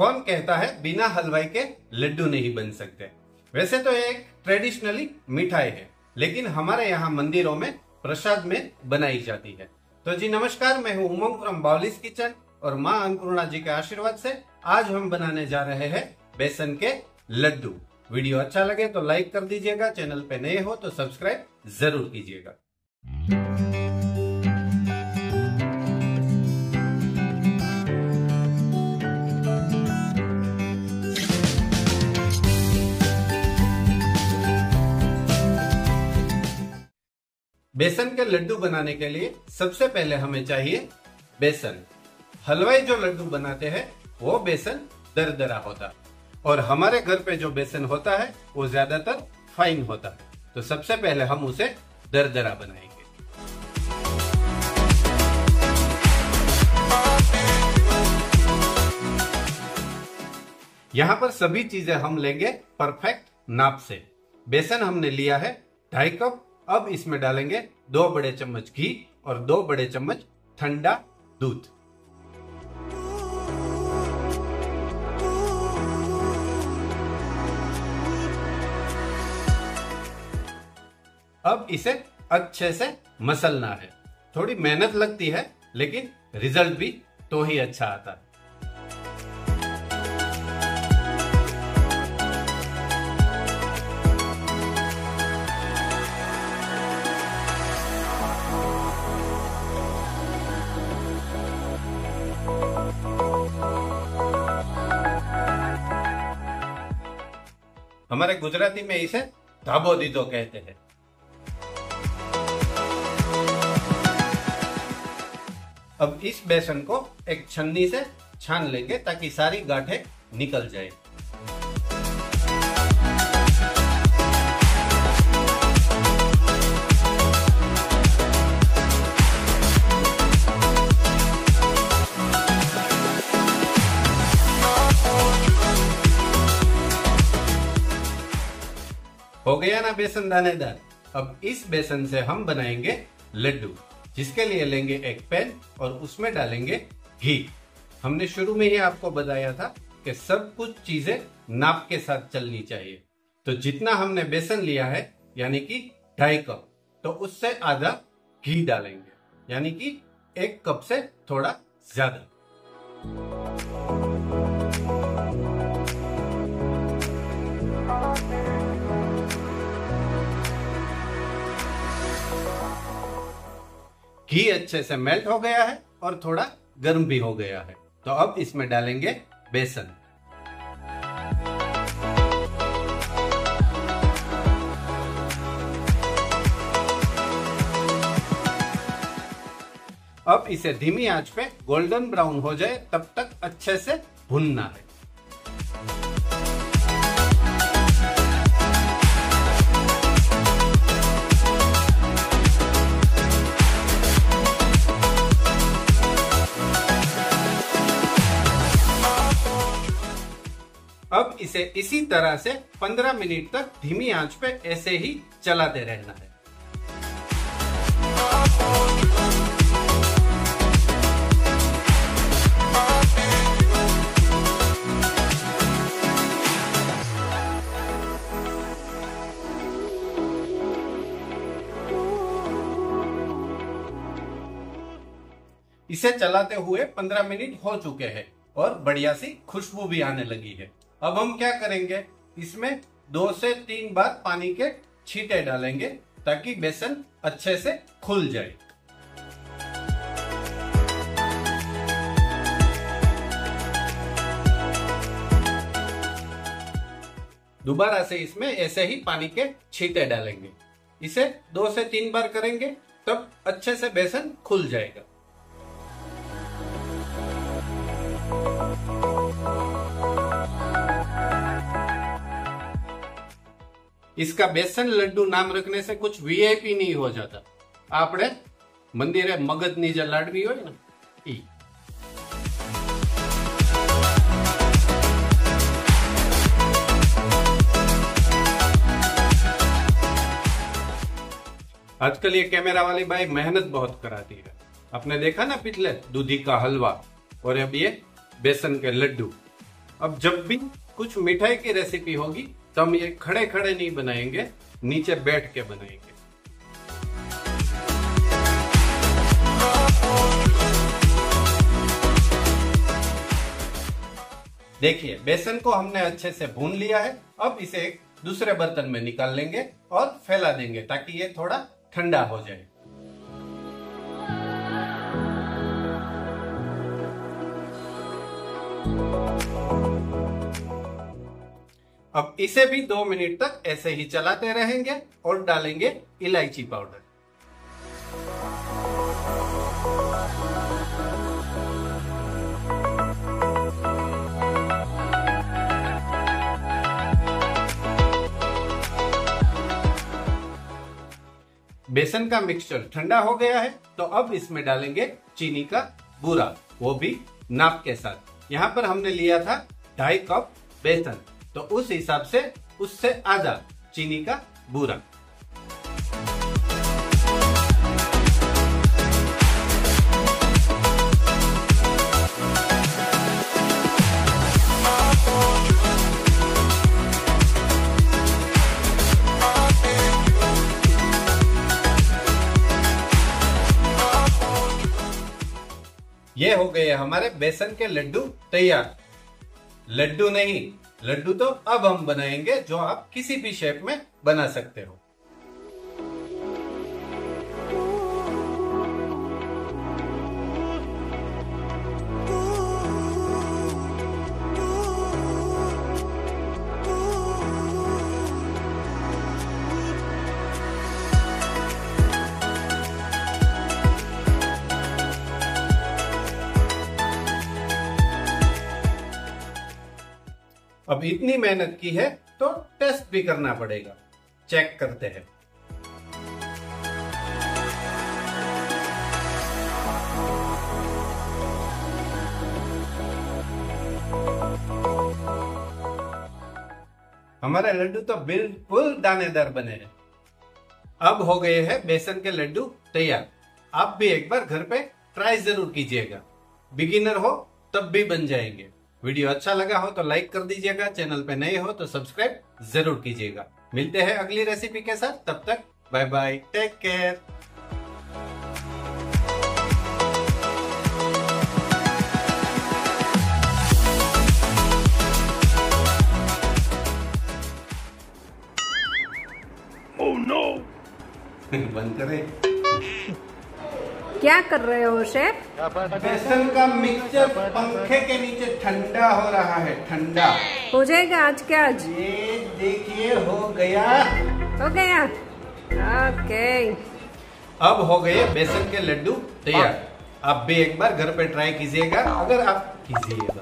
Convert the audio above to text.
कौन कहता है बिना हलवाई के लड्डू नहीं बन सकते। वैसे तो ये एक ट्रेडिशनली मिठाई है, लेकिन हमारे यहाँ मंदिरों में प्रसाद में बनाई जाती है। तो जी नमस्कार, मैं हूँ उमंग फ्रॉम बावलीस किचन और माँ अंकुरनाथ जी के आशीर्वाद से आज हम बनाने जा रहे हैं बेसन के लड्डू। वीडियो अच्छा लगे तो लाइक कर दीजिएगा, चैनल पे नए हो तो सब्सक्राइब जरूर कीजिएगा। बेसन के लड्डू बनाने के लिए सबसे पहले हमें चाहिए बेसन। हलवाई जो लड्डू बनाते हैं वो बेसन दरदरा होता है और हमारे घर पे जो बेसन होता है वो ज्यादातर फाइन होता है, तो सबसे पहले हम उसे दरदरा बनाएंगे। यहाँ पर सभी चीजें हम लेंगे परफेक्ट नाप से। बेसन हमने लिया है 2.5 कप। अब इसमें डालेंगे 2 बड़े चम्मच घी और 2 बड़े चम्मच ठंडा दूध। अब इसे अच्छे से मसलना है। थोड़ी मेहनत लगती है लेकिन रिजल्ट भी तो ही अच्छा आता है। हमारे गुजराती में इसे धाबो दीदो कहते हैं। अब इस बेसन को एक छन्नी से छान लेंगे ताकि सारी गांठें निकल जाए। हो गया ना बेसन दानेदार। अब इस बेसन से हम बनाएंगे लड्डू, जिसके लिए लेंगे एक पैन और उसमें डालेंगे घी। हमने शुरू में ही आपको बताया था कि सब कुछ चीजें नाप के साथ चलनी चाहिए। तो जितना हमने बेसन लिया है यानी कि 2.5 कप, तो उससे आधा घी डालेंगे यानी कि 1 कप से थोड़ा ज्यादा। घी अच्छे से मेल्ट हो गया है और थोड़ा गर्म भी हो गया है, तो अब इसमें डालेंगे बेसन। अब इसे धीमी आंच पे गोल्डन ब्राउन हो जाए तब तक अच्छे से भूनना है। अब इसे इसी तरह से 15 मिनट तक धीमी आंच पे ऐसे ही चलाते रहना है। इसे चलाते हुए 15 मिनट हो चुके हैं और बढ़िया सी खुशबू भी आने लगी है। अब हम क्या करेंगे, इसमें 2 से 3 बार पानी के छींटे डालेंगे ताकि बेसन अच्छे से खुल जाए। दोबारा से इसमें ऐसे ही पानी के छींटे डालेंगे। इसे 2 से 3 बार करेंगे तब अच्छे से बेसन खुल जाएगा। इसका बेसन लड्डू नाम रखने से कुछ वीआईपी नहीं हो जाता। आपने मंदिरे मगजनी जे लाडवी होय ना ई। आजकल ये कैमरा वाली भाई मेहनत बहुत कराती है। आपने देखा ना पिछले दूधी का हलवा और अब ये बेसन के लड्डू। अब जब भी कुछ मिठाई की रेसिपी होगी तो हम ये खड़े खड़े नहीं बनाएंगे, नीचे बैठ के बनाएंगे। देखिए बेसन को हमने अच्छे से भून लिया है। अब इसे एक दूसरे बर्तन में निकाल लेंगे और फैला देंगे ताकि ये थोड़ा ठंडा हो जाए। अब इसे भी 2 मिनट तक ऐसे ही चलाते रहेंगे और डालेंगे इलायची पाउडर। बेसन का मिक्सचर ठंडा हो गया है तो अब इसमें डालेंगे चीनी का बूरा, वो भी नाप के साथ। यहाँ पर हमने लिया था 2.5 कप बेसन, तो उस हिसाब से उससे आधा चीनी का बूरा। ये हो गए हमारे बेसन के लड्डू तैयार। लड्डू नहीं, लड्डू तो अब हम बनाएंगे जो आप किसी भी शेप में बना सकते हो। अब इतनी मेहनत की है तो टेस्ट भी करना पड़ेगा, चेक करते हैं। हमारे लड्डू तो बिल्कुल दानेदार बने हैं। अब हो गए हैं बेसन के लड्डू तैयार। आप भी एक बार घर पे ट्राई जरूर कीजिएगा, बिगिनर हो तब भी बन जाएंगे। वीडियो अच्छा लगा हो तो लाइक कर दीजिएगा, चैनल पे नए हो तो सब्सक्राइब जरूर कीजिएगा। मिलते हैं अगली रेसिपी के साथ, तब तक bye bye, take care. Oh no, बंद करें। क्या कर रहे हो शेफ? बेसन का मिक्सचर पंखे के नीचे ठंडा हो रहा है, ठंडा हो जाएगा आज के आज। ये देखिए हो गया, हो गया। ओके, अब हो गए बेसन के लड्डू तैयार। आप भी एक बार घर पे ट्राई कीजिएगा अगर आप कीजिएगा।